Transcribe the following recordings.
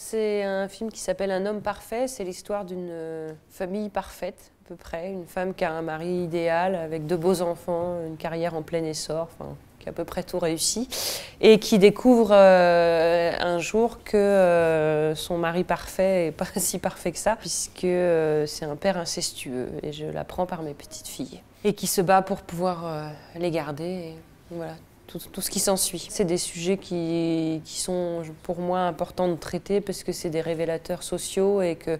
C'est un film qui s'appelle Un homme parfait. C'est l'histoire d'une famille parfaite, à peu près. Une femme qui a un mari idéal, avec deux beaux enfants, une carrière en plein essor, enfin, qui a à peu près tout réussi, et qui découvre un jour que son mari parfait n'est pas si parfait que ça, puisque c'est un père incestueux, et je l'apprends par mes petites filles. Et qui se bat pour pouvoir les garder, et voilà. Tout ce qui s'ensuit. C'est des sujets qui sont pour moi importants de traiter parce que c'est des révélateurs sociaux et que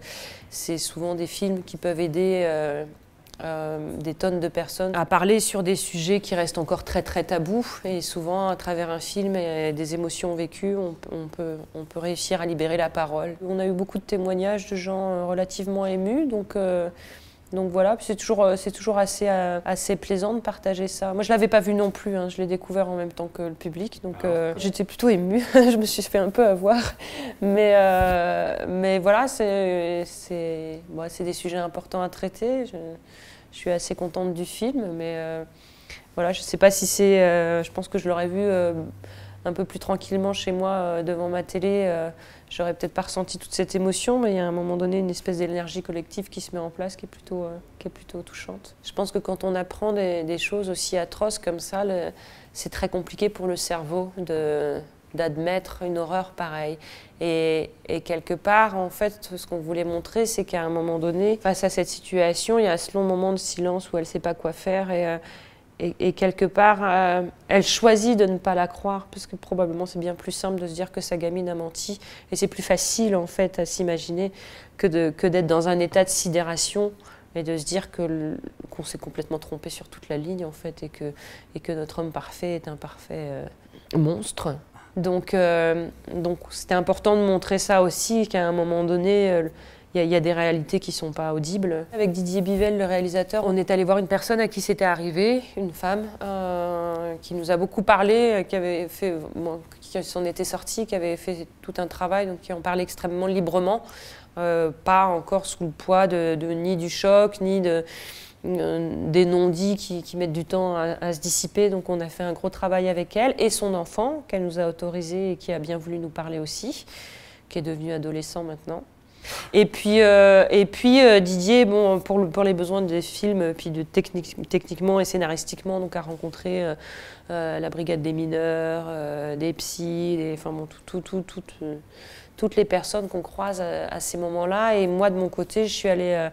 c'est souvent des films qui peuvent aider des tonnes de personnes à parler sur des sujets qui restent encore très très tabous. Et souvent à travers un film et des émotions vécues, on peut réussir à libérer la parole. On a eu beaucoup de témoignages de gens relativement émus, donc voilà, c'est toujours assez plaisant de partager ça. Moi, je ne l'avais pas vu non plus, hein, je l'ai découvert en même temps que le public, donc j'étais plutôt émue, je me suis fait un peu avoir. Mais voilà, c'est bon, des sujets importants à traiter, je suis assez contente du film, mais voilà, je ne sais pas si c'est... je pense que je l'aurais vu... un peu plus tranquillement chez moi, devant ma télé, j'aurais peut-être pas ressenti toute cette émotion, mais il y a à un moment donné une espèce d'énergie collective qui se met en place, qui est plutôt touchante. Je pense que quand on apprend des choses aussi atroces comme ça, c'est très compliqué pour le cerveau d'admettre une horreur pareille. Et quelque part, en fait, ce qu'on voulait montrer, c'est qu'à un moment donné, face à cette situation, il y a ce long moment de silence où elle ne sait pas quoi faire, et quelque part, elle choisit de ne pas la croire, parce que probablement c'est bien plus simple de se dire que sa gamine a menti. Et c'est plus facile en fait à s'imaginer que d'être dans un état de sidération et de se dire qu'on s'est complètement trompé sur toute la ligne en fait, et que notre homme parfait est un parfait monstre. Donc c'était important de montrer ça aussi, qu'à un moment donné, il y a des réalités qui ne sont pas audibles. Avec Didier Bivelle, le réalisateur, on est allé voir une personne à qui c'était arrivé, une femme, qui nous a beaucoup parlé, qui s'en était sortie, qui avait fait tout un travail, donc qui en parlait extrêmement librement, pas encore sous le poids ni du choc, ni des non-dits qui mettent du temps à se dissiper. Donc on a fait un gros travail avec elle et son enfant, qu'elle nous a autorisé et qui a bien voulu nous parler aussi, qui est devenu adolescent maintenant. Et puis Didier, bon, pour les besoins des films, puis techniquement et scénaristiquement, donc a rencontré la brigade des mineurs, des psys, enfin bon, toutes les personnes qu'on croise à ces moments-là. Et moi, de mon côté, je suis allée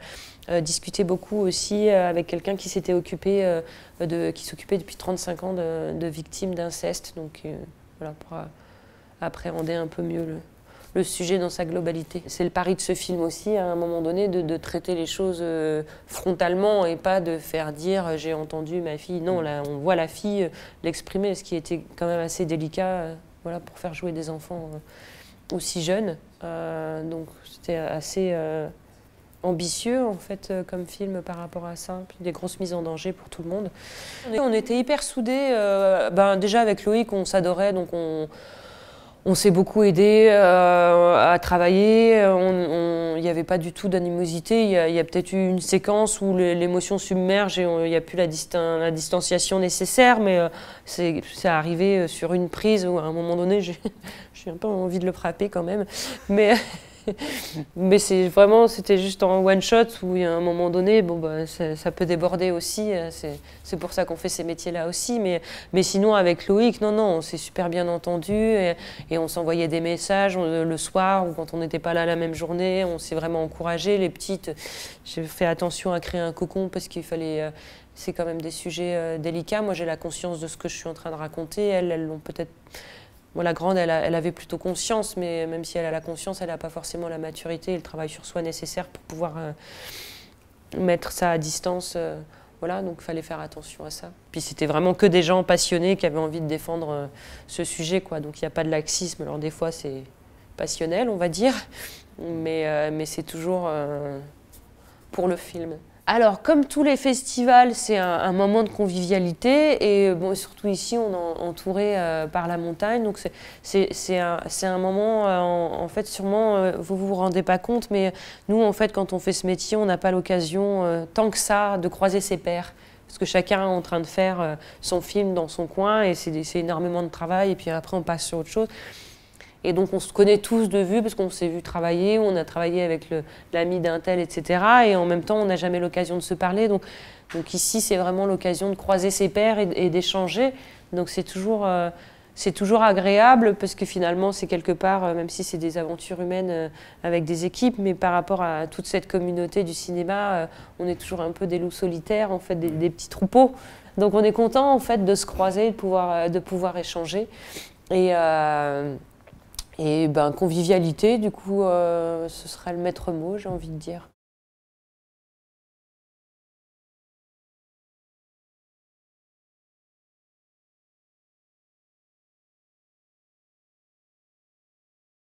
discuter beaucoup aussi avec quelqu'un qui s'était occupé, qui s'occupait depuis 35 ans de victimes d'inceste, donc voilà, pour appréhender un peu mieux le sujet dans sa globalité. C'est le pari de ce film aussi, à un moment donné, de traiter les choses frontalement et pas de faire dire « j'ai entendu ma fille ». Non, là, on voit la fille l'exprimer, ce qui était quand même assez délicat voilà, pour faire jouer des enfants aussi jeunes. Donc c'était assez ambitieux en fait comme film par rapport à ça, puis des grosses mises en danger pour tout le monde. On était hyper soudés, déjà avec Loïc on s'adorait, donc on s'est beaucoup aidé à travailler, il n'y avait pas du tout d'animosité, il y a peut-être eu une séquence où l'émotion submerge et il n'y a plus la distanciation nécessaire, mais c'est arrivé sur une prise où à un moment donné j'ai un peu envie de le frapper quand même, mais c'est vraiment, c'était juste en one shot où il y a un moment donné, bon bah, ça peut déborder aussi, c'est pour ça qu'on fait ces métiers-là aussi, mais sinon avec Loïc, non, on s'est super bien entendu et on s'envoyait des messages le soir ou quand on n'était pas là la même journée, on s'est vraiment encouragé. Les petites, j'ai fait attention à créer un cocon parce qu'il fallait... c'est quand même des sujets délicats, moi j'ai la conscience de ce que je suis en train de raconter, elles l'ont peut-être... Bon, la grande, elle avait plutôt conscience, mais même si elle a la conscience, elle n'a pas forcément la maturité et le travail sur soi nécessaire pour pouvoir mettre ça à distance. Voilà, donc il fallait faire attention à ça. Puis c'était vraiment que des gens passionnés qui avaient envie de défendre ce sujet, quoi. Donc il n'y a pas de laxisme. Alors des fois, c'est passionnel, on va dire, mais c'est toujours pour le film. Alors, comme tous les festivals, c'est un moment de convivialité et bon, surtout ici, on est entouré par la montagne. Donc, c'est un moment, en fait, sûrement, vous ne vous rendez pas compte, mais nous, en fait, quand on fait ce métier, on n'a pas l'occasion, tant que ça, de croiser ses pairs. Parce que chacun est en train de faire son film dans son coin et c'est énormément de travail et puis après, on passe sur autre chose. Et donc, on se connaît tous de vue parce qu'on s'est vu travailler, on a travaillé avec l'ami d'un tel, etc. Et en même temps, on n'a jamais l'occasion de se parler. Donc ici, c'est vraiment l'occasion de croiser ses pairs et d'échanger. Donc, c'est toujours agréable parce que finalement, c'est quelque part, même si c'est des aventures humaines avec des équipes, mais par rapport à toute cette communauté du cinéma, on est toujours un peu des loups solitaires, en fait, des petits troupeaux. Donc, on est content, en fait, de se croiser, de pouvoir échanger. Et ben, convivialité, du coup, ce serait le maître mot, j'ai envie de dire.